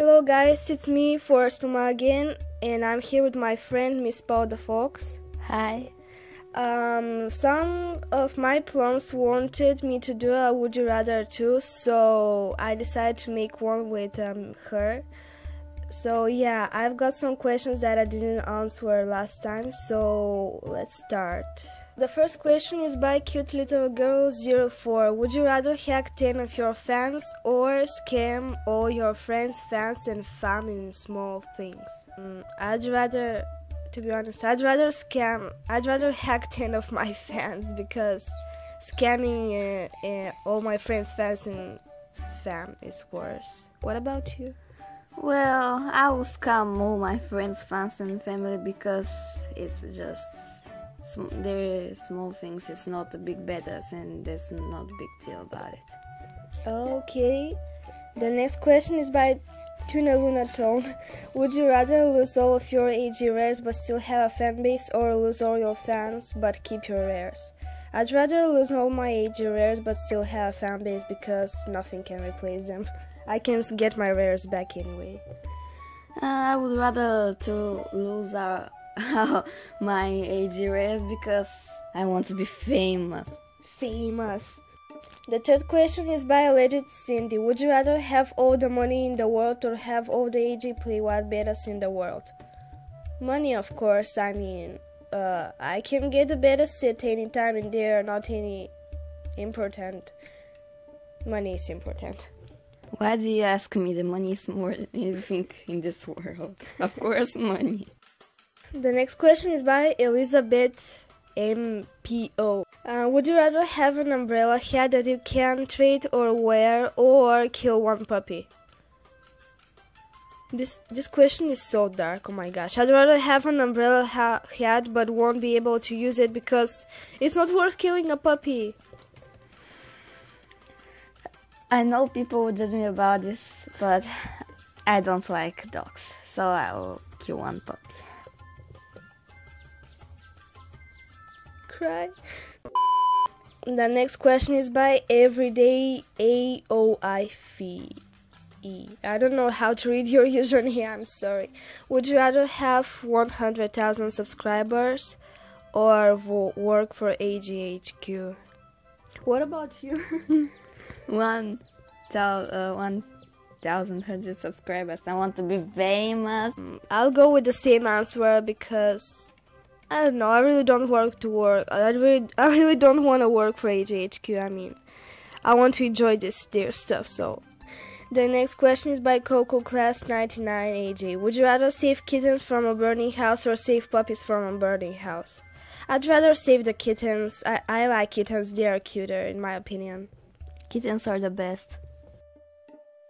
Hello guys, it's me for Spuma again, and I'm here with my friend Miss Paul the Fox. Hi. Some of my plums wanted me to do a Would You Rather too, so I decided to make one with her. So yeah, I've got some questions that I didn't answer last time, so let's start. The first question is by cutelittlegirl04. Would you rather hack 10 of your fans or scam all your friends, fans and fam in small things? I'd rather hack 10 of my fans, because scamming all my friends, fans and fam is worse. What about you? Well, I will scam all my friends, fans and family, because it's just they're small things, it's not big battles and there's not big deal about it. Okay, the next question is by Tuna Luna Tone. Would you rather lose all of your AG rares but still have a fan base, or lose all your fans but keep your rares? I'd rather lose all my AG rares but still have a fan base, because nothing can replace them. I can get my rares back anyway. I would rather to lose my AG rares, because I want to be famous. Famous. The third question is by Alleged Cindy. Would you rather have all the money in the world or have all the AG play wild betas in the world? Money, of course. I mean, I can get the betas at any time, and they are not any important. Money is important. Why do you ask me? The money is more than anything in this world. Of course, money. The next question is by Elizabeth M P O. Would you rather have an umbrella hat that you can trade or wear, or kill one puppy? This question is so dark. Oh my gosh! I'd rather have an umbrella hat but won't be able to use it, because it's not worth killing a puppy. I know people will judge me about this, but I don't like dogs, so I will kill one puppy. Cry. The next question is by Everyday AOIFE. I don't know how to read your username, I'm sorry. Would you rather have 100,000 subscribers or work for AGHQ? What about you? 1,100 subscribers. I want to be famous. I'll go with the same answer, because I don't know. I really don't I really don't want to work for AGHQ. I mean, I want to enjoy this dear stuff. So, the next question is by CocoClass99AJ. Would you rather save kittens from a burning house or save puppies from a burning house? I'd rather save the kittens. I like kittens. They are cuter, in my opinion. Kittens are the best.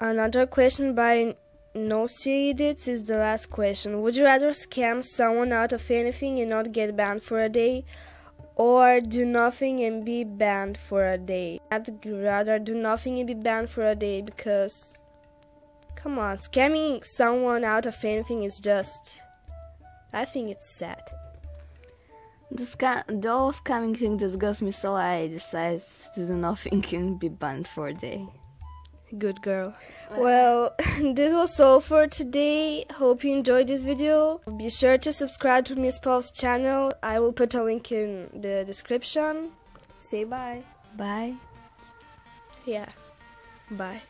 Another question by NoCEdits is the last question. Would you rather scam someone out of anything and not get banned for a day, or do nothing and be banned for a day? I'd rather do nothing and be banned for a day, because come on, scamming someone out of anything is just, I think it's sad. Those scamming things disgust me, so I decided to do nothing and be banned for a day. Good girl. Well, this was all for today. Hope you enjoyed this video. Be sure to subscribe to Miss Paul's channel. I will put a link in the description. Say bye. Bye. Yeah. Bye.